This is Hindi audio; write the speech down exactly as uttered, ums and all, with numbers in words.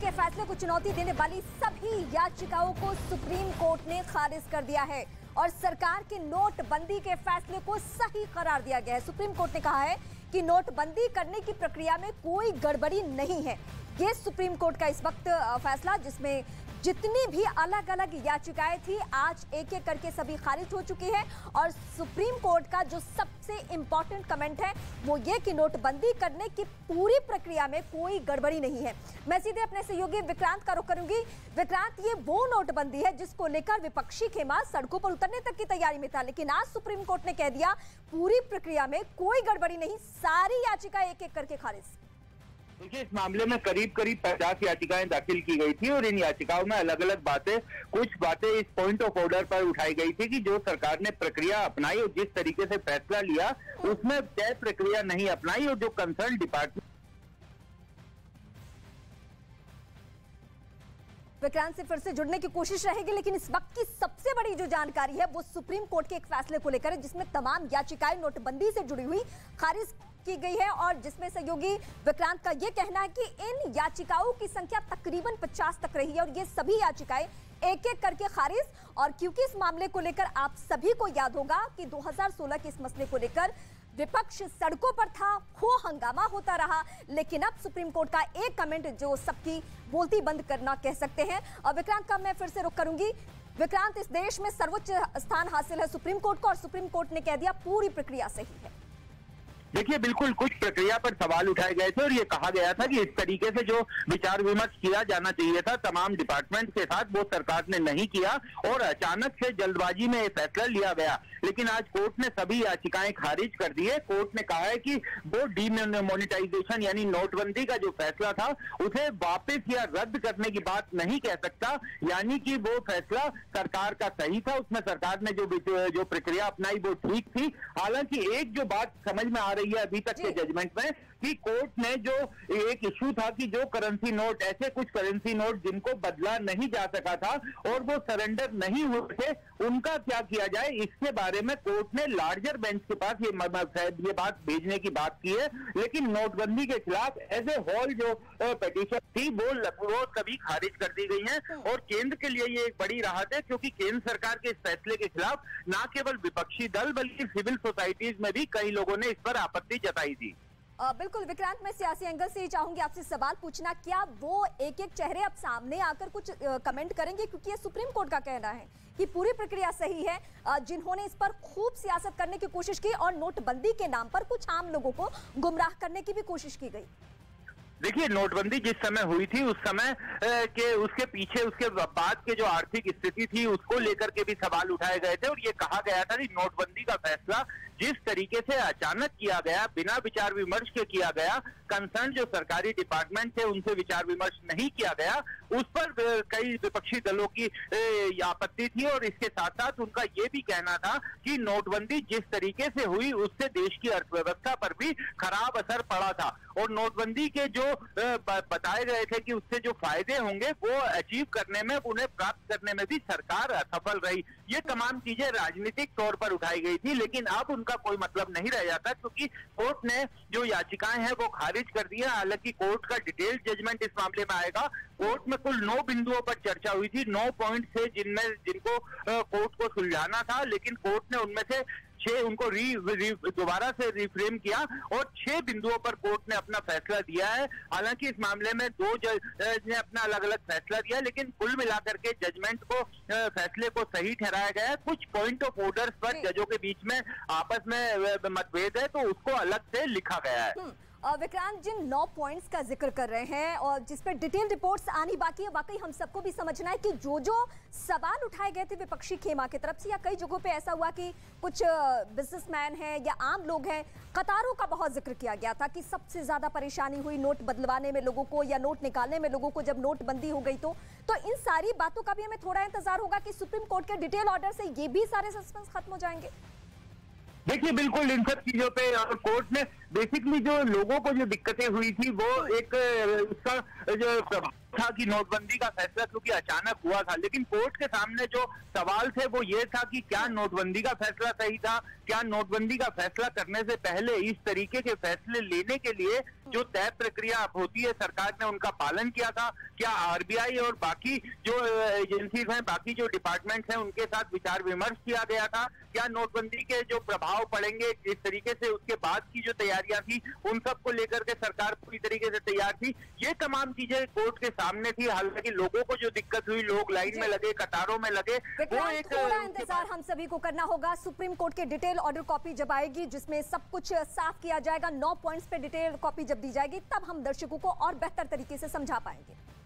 के फैसले को चुनौती देने वाली सभी याचिकाओं को सुप्रीम कोर्ट ने खारिज कर दिया है और सरकार के नोटबंदी के फैसले को सही करार दिया गया है। सुप्रीम कोर्ट ने कहा है कि नोटबंदी करने की प्रक्रिया में कोई गड़बड़ी नहीं है। ये सुप्रीम कोर्ट का इस वक्त फैसला, जिसमें जितनी भी अलग अलग याचिकाएं थी आज एक एक करके सभी खारिज हो चुकी है। और सुप्रीम कोर्ट का जो सबसे इम्पोर्टेंट कमेंट है वो ये कि नोटबंदी करने की पूरी प्रक्रिया में कोई गड़बड़ी नहीं है। मैं सीधे अपने सहयोगी विक्रांत का रुख करूंगी। विक्रांत, ये वो नोटबंदी है जिसको लेकर विपक्षी खेमा सड़कों पर उतरने तक की तैयारी में था, लेकिन आज सुप्रीम कोर्ट ने कह दिया पूरी प्रक्रिया में कोई गड़बड़ी नहीं, सारी याचिका एक एक करके खारिज। देखिए, इस मामले में करीब करीब पचास याचिकाएं दाखिल की गई थी और इन याचिकाओं में अलग अलग बातें, कुछ बातें इस पॉइंट ऑफ ऑर्डर पर उठाई गई थी कि जो सरकार ने प्रक्रिया अपनाई और जिस तरीके से फैसला लिया उसमें तय प्रक्रिया नहीं अपनाई और जो कंसर्न डिपार्टमेंट। विक्रांत से फिर से जुड़ने की कोशिश रहेगी, लेकिन इस वक्त की सबसे बड़ी जो जानकारी है वो सुप्रीम कोर्ट के एक फैसले को लेकर है, जिसमें तमाम याचिकाएं नोटबंदी से जुड़ी हुई खारिज की गई है और जिसमें सहयोगी विक्रांत का यह कहना है कि इन याचिकाओं की संख्या तकरीबन पचास तक रही है और ये सभी याचिकाएं एक एक करके खारिज। और क्योंकि इस मामले को लेकर आप सभी को याद होगा कि दो हज़ार सोलह के इस मसले को लेकर विपक्ष सड़कों पर था, हो हंगामा होता रहा, लेकिन अब सुप्रीम कोर्ट का एक कमेंट जो सबकी बोलती बंद करना कह सकते हैं। और विक्रांत का मैं फिर से रुख करूंगी। विक्रांत, इस देश में सर्वोच्च स्थान हासिल है सुप्रीम कोर्ट को और सुप्रीम कोर्ट ने कह दिया पूरी प्रक्रिया सही है। देखिए, बिल्कुल कुछ प्रक्रिया पर सवाल उठाए गए थे और ये कहा गया था कि इस तरीके से जो विचार विमर्श किया जाना चाहिए था तमाम डिपार्टमेंट के साथ वो सरकार ने नहीं किया और अचानक से जल्दबाजी में ये फैसला लिया गया। लेकिन आज कोर्ट ने सभी याचिकाएं खारिज कर दी है। कोर्ट ने कहा है कि वो डीमोनेटाइजेशन यानी नोटबंदी का जो फैसला था उसे वापस या रद्द करने की बात नहीं कह सकता, यानी कि वो फैसला सरकार का सही था, उसमें सरकार ने जो जो प्रक्रिया अपनाई वो ठीक थी। हालांकि एक जो बात समझ में आ रही है अभी तक के जजमेंट में कि कोर्ट ने जो एक इश्यू था कि जो करेंसी नोट, ऐसे कुछ करेंसी नोट जिनको बदला नहीं जा सका था और वो सरेंडर नहीं हुए थे, उनका क्या किया जाए, इसके बारे में कोर्ट ने लार्जर बेंच के पास ये ये बात भेजने की बात की है। लेकिन नोटबंदी के खिलाफ एज ए होल जो पिटीशन थी वो वो सभी खारिज कर दी गई है और केंद्र के लिए ये एक बड़ी राहत है, क्योंकि केंद्र सरकार के इस फैसले के खिलाफ न केवल विपक्षी दल बल्कि सिविल सोसाइटीज में भी कई लोगों ने इस पर आपत्ति जताई थी। आ, बिल्कुल विक्रांत, मैं सियासी एंगल से ही चाहूंगी आपसे सवाल पूछना, क्या वो एक एक चेहरे अब सामने आकर कुछ आ, कमेंट करेंगे, क्योंकि ये सुप्रीम कोर्ट का कहना है कि पूरी प्रक्रिया सही है, आ, जिन्होंने इस पर खूब सियासत करने की कोशिश की और नोटबंदी के नाम पर कुछ आम लोगों को गुमराह करने की भी कोशिश की गई। देखिए, नोटबंदी जिस समय हुई थी उस समय के उसके पीछे उसके बाद के जो आर्थिक स्थिति थी उसको लेकर के भी सवाल उठाए गए थे और ये कहा गया था कि नोटबंदी का फैसला जिस तरीके से अचानक किया गया, बिना विचार विमर्श के किया गया, कंसर्न जो सरकारी डिपार्टमेंट थे उनसे विचार विमर्श नहीं किया गया, उस पर कई विपक्षी दलों की आपत्ति थी। और इसके साथ साथ उनका ये भी कहना था कि नोटबंदी जिस तरीके से हुई उससे देश की अर्थव्यवस्था पर भी खराब असर पड़ा था और नोटबंदी के जो बताए गए थे कि उससे जो फायदे होंगे वो अचीव करने में, उन्हें प्राप्त करने में भी सरकार असफल रही। ये तमाम चीजें राजनीतिक तौर पर उठाई गई थी, लेकिन अब उनका कोई मतलब नहीं रह जाता क्योंकि कोर्ट ने जो याचिकाएं हैं वो खारिज कर दी है। हालांकि कोर्ट का डिटेल्ड जजमेंट इस मामले में आएगा। कोर्ट में कुल नौ बिंदुओं पर चर्चा हुई थी, नौ पॉइंट थे जिनमें जिनको कोर्ट को सुलझाना था, लेकिन कोर्ट ने उनमें से छह उनको री, री दोबारा से रिफ्रेम किया और छह बिंदुओं पर कोर्ट ने अपना फैसला दिया है। हालांकि इस मामले में दो जज ने अपना अलग अलग फैसला दिया, लेकिन कुल मिलाकर के जजमेंट को, फैसले को सही ठहराया गया है। कुछ पॉइंट ऑफ ऑर्डर्स पर जजों के बीच में आपस में मतभेद है तो उसको अलग से लिखा गया है। विक्रांत, जिन नौ पॉइंट्स का जिक्र कर रहे हैं और जिस पर डिटेल रिपोर्ट्स आनी बाकी है, वाकई हम सबको भी समझना है कि जो जो सवाल उठाए गए थे विपक्षी खेमा की तरफ से या कई जगहों पे ऐसा हुआ कि कुछ बिजनेसमैन हैं या आम लोग हैं, कतारों का बहुत जिक्र किया गया था कि सबसे ज़्यादा परेशानी हुई नोट बदलवाने में लोगों को या नोट निकालने में लोगों को जब नोटबंदी हो गई। तो, तो इन सारी बातों का भी हमें थोड़ा इंतजार होगा कि सुप्रीम कोर्ट के डिटेल ऑर्डर से ये भी सारे सस्पेंस खत्म हो जाएंगे। देखिए, बिल्कुल इन सब चीजों पे और कोर्ट ने बेसिकली जो लोगों को जो दिक्कतें हुई थी वो एक उसका जो प्रभाव था कि नोटबंदी का फैसला क्योंकि अचानक हुआ था, लेकिन कोर्ट के सामने जो सवाल थे वो ये था कि क्या नोटबंदी का फैसला सही था, क्या नोटबंदी का फैसला करने से पहले इस तरीके के फैसले लेने के लिए जो तय प्रक्रिया होती है सरकार ने उनका पालन किया था, क्या आरबीआई और बाकी जो एजेंसीज हैं, बाकी जो डिपार्टमेंट्स हैं उनके साथ विचार विमर्श किया गया था, क्या नोटबंदी के जो प्रभाव पड़ेंगे जिस तरीके से उसके बाद की जो तैयारियां थी उन सब को लेकर के सरकार पूरी तरीके से तैयार थी। ये तमाम चीजें कोर्ट के सामने थी। हालांकि लोगों को जो दिक्कत हुई, लोग लाइन में लगे, कतारों में लगे, वो एक इंतजार हम सभी को करना होगा। सुप्रीम कोर्ट के डिटेल ऑर्डर कॉपी जब आएगी जिसमें सब कुछ साफ किया जाएगा, नौ पॉइंट्स पे डिटेल कॉपी जब दी जाएगी तब हम दर्शकों को और बेहतर तरीके से समझा पाएंगे।